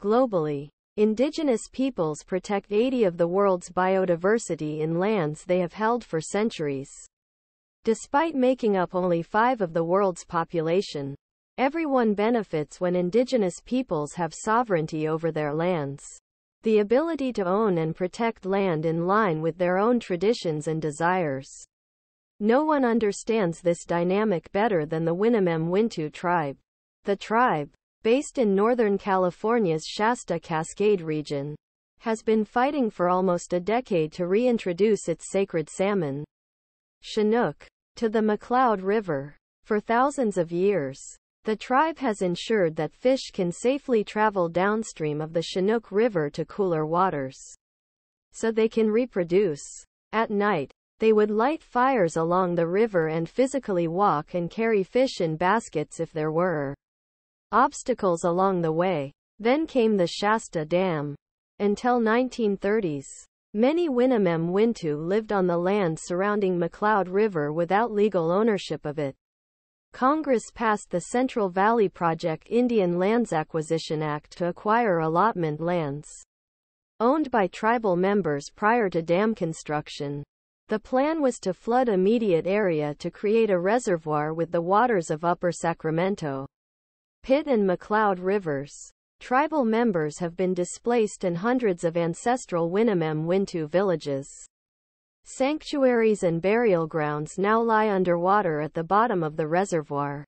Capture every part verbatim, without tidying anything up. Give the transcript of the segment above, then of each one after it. Globally, indigenous peoples protect eighty of the world's biodiversity in lands they have held for centuries. Despite making up only five of the world's population, everyone benefits when indigenous peoples have sovereignty over their lands. The ability to own and protect land in line with their own traditions and desires. No one understands this dynamic better than the Winnemem Wintu tribe. The tribe, based in Northern California's Shasta Cascade region, has been fighting for almost a decade to reintroduce its sacred salmon, Chinook, to the McCloud River. For thousands of years, the tribe has ensured that fish can safely travel downstream of the Chinook River to cooler waters, so they can reproduce. At night, they would light fires along the river and physically walk and carry fish in baskets if there were obstacles along the way. Then came the Shasta Dam. Until nineteen thirties, many Winnemem Wintu lived on the land surrounding McCloud River without legal ownership of it. Congress passed the Central Valley Project Indian Lands Acquisition Act to acquire allotment lands owned by tribal members prior to dam construction. The plan was to flood immediate area to create a reservoir with the waters of Upper Sacramento, Pit and McCloud Rivers. Tribal members have been displaced and hundreds of ancestral Winnemem Wintu villages, sanctuaries and burial grounds now lie underwater at the bottom of the reservoir.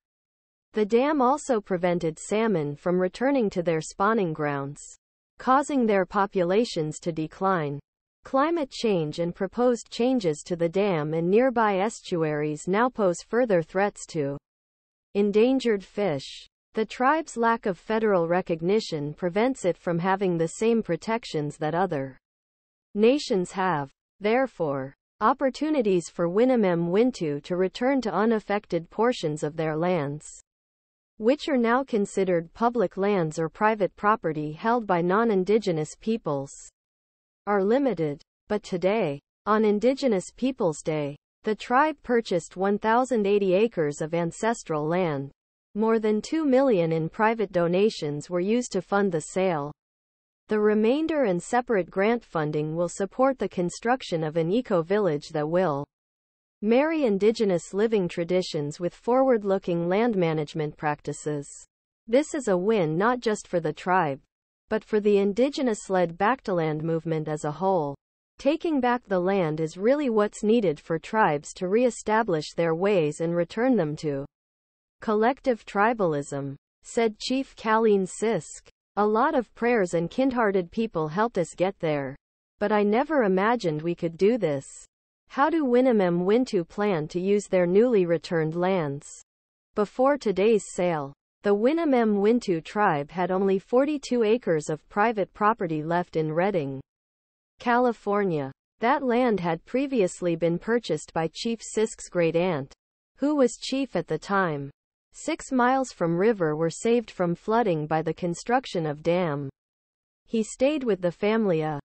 The dam also prevented salmon from returning to their spawning grounds, causing their populations to decline. Climate change and proposed changes to the dam and nearby estuaries now pose further threats to endangered fish. The tribe's lack of federal recognition prevents it from having the same protections that other nations have. Therefore, opportunities for Winnemem Wintu to return to unaffected portions of their lands, which are now considered public lands or private property held by non-indigenous peoples, are limited. But today, on Indigenous Peoples Day, the tribe purchased one thousand eighty acres of ancestral land. More than two million dollars in private donations were used to fund the sale. The remainder and separate grant funding will support the construction of an eco-village that will marry indigenous living traditions with forward-looking land management practices. This is a win not just for the tribe, but for the indigenous-led back-to-land movement as a whole. Taking back the land is really what's needed for tribes to re-establish their ways and return them to collective tribalism, said Chief Kaleen Sisk. A lot of prayers and kind-hearted people helped us get there. But I never imagined we could do this. How do Winnemem Wintu plan to use their newly returned lands? Before today's sale, the Winnemem Wintu tribe had only forty-two acres of private property left in Redding, California. That land had previously been purchased by Chief Sisk's great-aunt, who was chief at the time. Six miles from river were saved from flooding by the construction of dam. He stayed with the family a